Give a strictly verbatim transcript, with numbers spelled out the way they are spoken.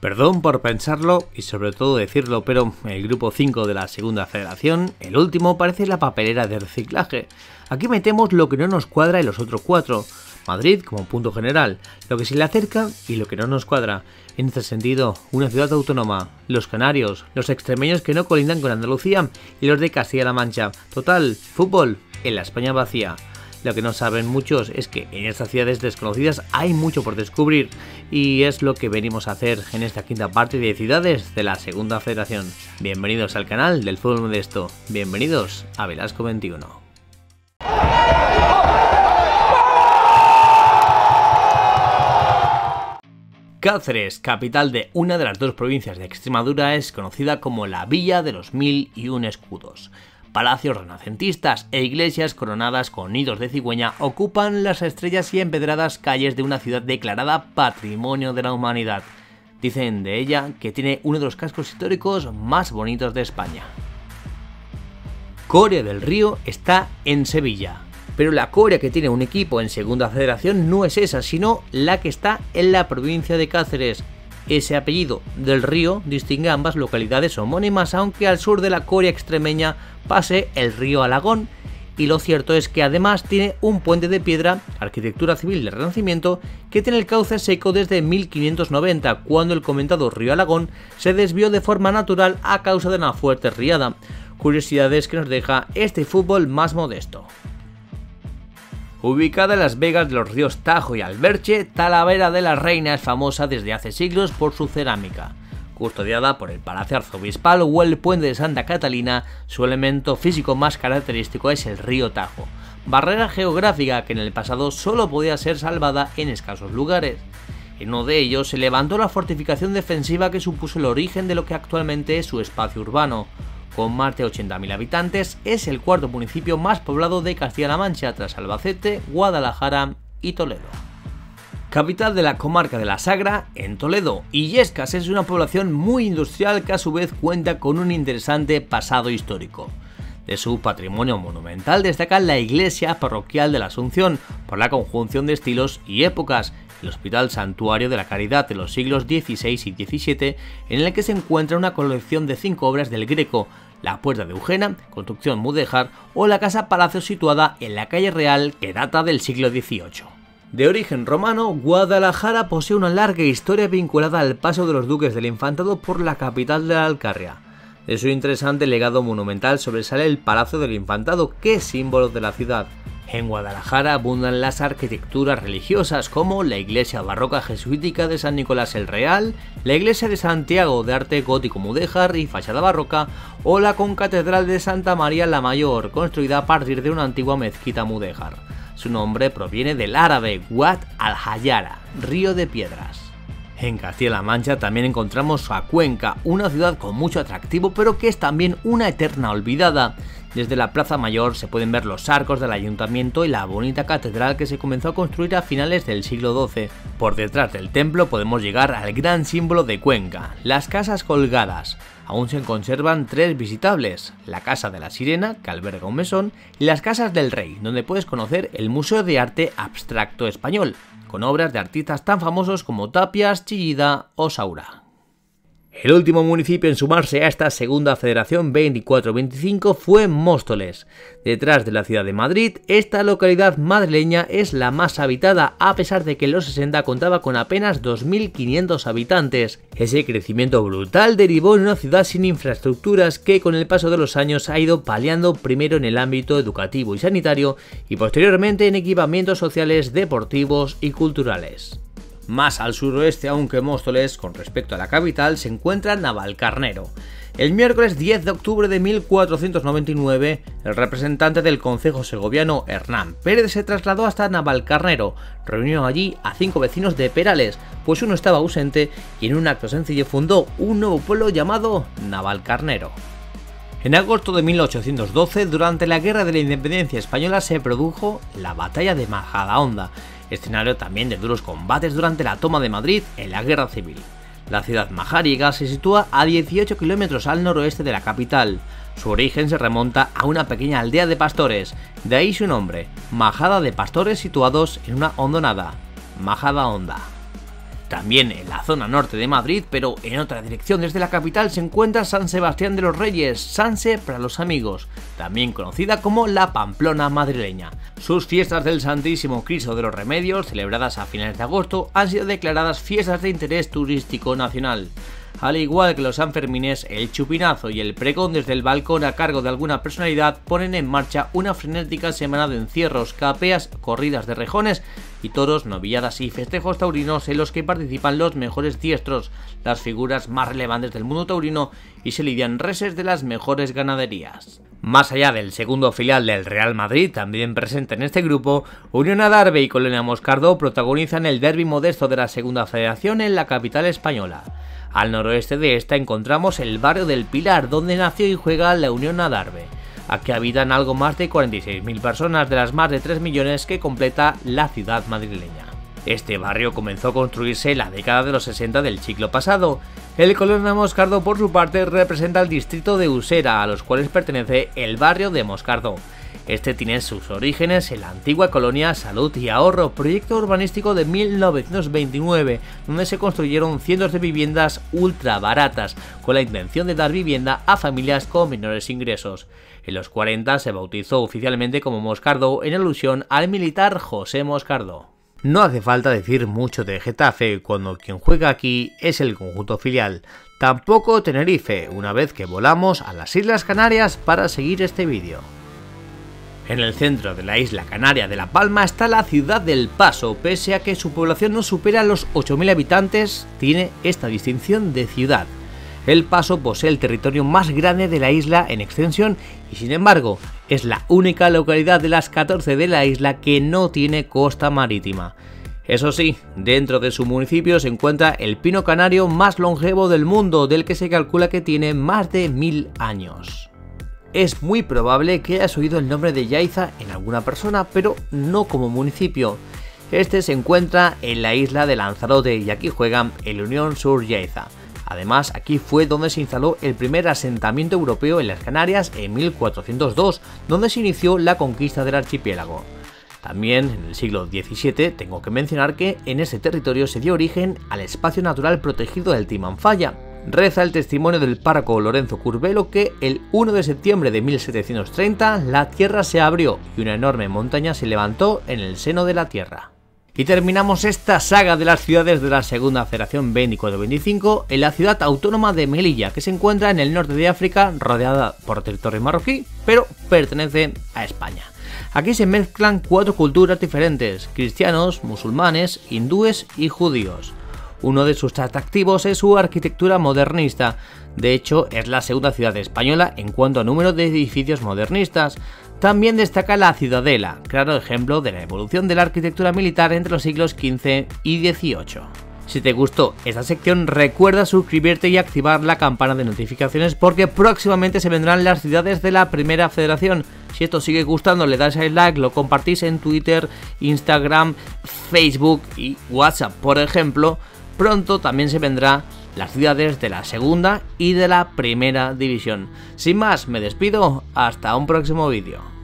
Perdón por pensarlo y sobre todo decirlo, pero el grupo cinco de la Segunda Federación, el último, parece la papelera de reciclaje. Aquí metemos lo que no nos cuadra en los otros cuatro. Madrid como punto general, lo que se le acerca y lo que no nos cuadra. En este sentido, una ciudad autónoma, los canarios, los extremeños que no colindan con Andalucía y los de Castilla-La Mancha. Total, fútbol en la España vacía. Lo que no saben muchos es que en estas ciudades desconocidas hay mucho por descubrir, y es lo que venimos a hacer en esta quinta parte de Ciudades de la Segunda Federación. Bienvenidos al canal del Fútbol Modesto, bienvenidos a Velasco veintiuno. Cáceres, capital de una de las dos provincias de Extremadura, es conocida como la Villa de los Mil y Un Escudos. Palacios renacentistas e iglesias coronadas con nidos de cigüeña ocupan las estrellas y empedradas calles de una ciudad declarada Patrimonio de la Humanidad. Dicen de ella que tiene uno de los cascos históricos más bonitos de España. Coria del Río está en Sevilla, pero la Coria que tiene un equipo en Segunda Federación no es esa, sino la que está en la provincia de Cáceres. Ese apellido del Río distingue ambas localidades homónimas, aunque al sur de la Coria extremeña pase el río Alagón, y lo cierto es que además tiene un puente de piedra, arquitectura civil del Renacimiento, que tiene el cauce seco desde mil quinientos noventa, cuando el comentado río Alagón se desvió de forma natural a causa de una fuerte riada. Curiosidades que nos deja este fútbol más modesto. Ubicada en las vegas de los ríos Tajo y Alberche, Talavera de la Reina es famosa desde hace siglos por su cerámica. Custodiada por el Palacio Arzobispal o el Puente de Santa Catalina, su elemento físico más característico es el río Tajo, barrera geográfica que en el pasado solo podía ser salvada en escasos lugares. En uno de ellos se levantó la fortificación defensiva que supuso el origen de lo que actualmente es su espacio urbano. Con más de ochenta mil habitantes, es el cuarto municipio más poblado de Castilla-La Mancha, tras Albacete, Guadalajara y Toledo. Capital de la comarca de La Sagra, en Toledo, Illescas es una población muy industrial que a su vez cuenta con un interesante pasado histórico. De su patrimonio monumental destaca la Iglesia Parroquial de la Asunción, por la conjunción de estilos y épocas, el Hospital Santuario de la Caridad de los siglos dieciséis y diecisiete, en el que se encuentra una colección de cinco obras del Greco, la Puerta de Eugena, construcción mudéjar, o la Casa Palacio situada en la Calle Real, que data del siglo dieciocho. De origen romano, Guadalajara posee una larga historia vinculada al paso de los Duques del Infantado por la capital de la Alcarria. De su interesante legado monumental sobresale el Palacio del Infantado, que es símbolo de la ciudad. En Guadalajara abundan las arquitecturas religiosas como la iglesia barroca jesuítica de San Nicolás el Real, la iglesia de Santiago de Arte Gótico Mudéjar y fachada barroca, o la Concatedral de Santa María la Mayor, construida a partir de una antigua mezquita mudéjar. Su nombre proviene del árabe Guadalajara, río de piedras. En Castilla-La Mancha también encontramos a Cuenca, una ciudad con mucho atractivo pero que es también una eterna olvidada. Desde la Plaza Mayor se pueden ver los arcos del ayuntamiento y la bonita catedral que se comenzó a construir a finales del siglo doce. Por detrás del templo podemos llegar al gran símbolo de Cuenca, las casas colgadas. Aún se conservan tres visitables, la Casa de la Sirena, que alberga un mesón, y las Casas del Rey, donde puedes conocer el Museo de Arte Abstracto Español, con obras de artistas tan famosos como Tapias, Chillida o Saura. El último municipio en sumarse a esta Segunda Federación veinticuatro veinticinco fue Móstoles. Detrás de la ciudad de Madrid, esta localidad madrileña es la más habitada, a pesar de que en los sesenta contaba con apenas dos mil quinientos habitantes. Ese crecimiento brutal derivó en una ciudad sin infraestructuras que con el paso de los años ha ido paliando primero en el ámbito educativo y sanitario y posteriormente en equipamientos sociales, deportivos y culturales. Más al suroeste, aunque Móstoles, con respecto a la capital, se encuentra Navalcarnero. El miércoles diez de octubre de mil cuatrocientos noventa y nueve, el representante del concejo segoviano Hernán Pérez se trasladó hasta Navalcarnero. Reunió allí a cinco vecinos de Perales, pues uno estaba ausente, y en un acto sencillo fundó un nuevo pueblo llamado Navalcarnero. En agosto de mil ochocientos doce, durante la Guerra de la Independencia Española, se produjo la Batalla de Majadahonda, escenario también de duros combates durante la toma de Madrid en la Guerra Civil. La ciudad majáriga se sitúa a dieciocho kilómetros al noroeste de la capital. Su origen se remonta a una pequeña aldea de pastores, de ahí su nombre, Majada de Pastores situados en una hondonada, Majadahonda. También en la zona norte de Madrid, pero en otra dirección desde la capital, se encuentra San Sebastián de los Reyes, Sanse para los amigos, también conocida como la Pamplona madrileña. Sus fiestas del Santísimo Cristo de los Remedios, celebradas a finales de agosto, han sido declaradas fiestas de interés turístico nacional. Al igual que los sanfermines, el chupinazo y el pregón desde el balcón a cargo de alguna personalidad ponen en marcha una frenética semana de encierros, capeas, corridas de rejones y toros, novilladas y festejos taurinos en los que participan los mejores diestros, las figuras más relevantes del mundo taurino y se lidian reses de las mejores ganaderías. Más allá del segundo filial del Real Madrid, también presente en este grupo, Unión Adarve y Colonia Moscardó protagonizan el derbi modesto de la Segunda Federación en la capital española. Al noroeste de esta encontramos el barrio del Pilar, donde nació y juega la Unión Adarve. Aquí habitan algo más de cuarenta y seis mil personas de las más de tres millones que completa la ciudad madrileña. Este barrio comenzó a construirse en la década de los sesenta del siglo pasado. El Colonia Moscardó, por su parte, representa el distrito de Usera, a los cuales pertenece el barrio de Moscardó. Este tiene sus orígenes en la antigua colonia Salud y Ahorro, proyecto urbanístico de mil novecientos veintinueve, donde se construyeron cientos de viviendas ultra baratas, con la intención de dar vivienda a familias con menores ingresos. En los cuarenta se bautizó oficialmente como Moscardó en alusión al militar José Moscardó. No hace falta decir mucho de Getafe, cuando quien juega aquí es el conjunto filial. Tampoco Tenerife, una vez que volamos a las Islas Canarias para seguir este vídeo. En el centro de la isla canaria de La Palma está la ciudad del Paso. Pese a que su población no supera los ocho mil habitantes, tiene esta distinción de ciudad. El Paso posee el territorio más grande de la isla en extensión y, sin embargo, es la única localidad de las catorce de la isla que no tiene costa marítima. Eso sí, dentro de su municipio se encuentra el pino canario más longevo del mundo, del que se calcula que tiene más de mil años. Es muy probable que hayas oído el nombre de Yaiza en alguna persona, pero no como municipio. Este se encuentra en la isla de Lanzarote y aquí juegan el Unión Sur Yaiza. Además, aquí fue donde se instaló el primer asentamiento europeo en las Canarias en mil cuatrocientos dos, donde se inició la conquista del archipiélago. También, en el siglo diecisiete, tengo que mencionar que en este territorio se dio origen al espacio natural protegido del Timanfaya. Reza el testimonio del párroco Lorenzo Curbelo que el uno de septiembre de mil setecientos treinta la tierra se abrió y una enorme montaña se levantó en el seno de la tierra. Y terminamos esta saga de las ciudades de la Segunda Federación veinticuatro veinticinco en la ciudad autónoma de Melilla, que se encuentra en el norte de África, rodeada por territorio marroquí, pero pertenece a España. Aquí se mezclan cuatro culturas diferentes: cristianos, musulmanes, hindúes y judíos. Uno de sus atractivos es su arquitectura modernista. De hecho, es la segunda ciudad española en cuanto a número de edificios modernistas. También destaca la Ciudadela, claro ejemplo de la evolución de la arquitectura militar entre los siglos quince y dieciocho. Si te gustó esta sección, recuerda suscribirte y activar la campana de notificaciones, porque próximamente se vendrán las ciudades de la Primera Federación. Si esto sigue gustando, le das al like, lo compartís en Twitter, Instagram, Facebook y WhatsApp, por ejemplo. Pronto también se vendrán las ciudades de la segunda y de la primera división. Sin más, me despido, hasta un próximo vídeo.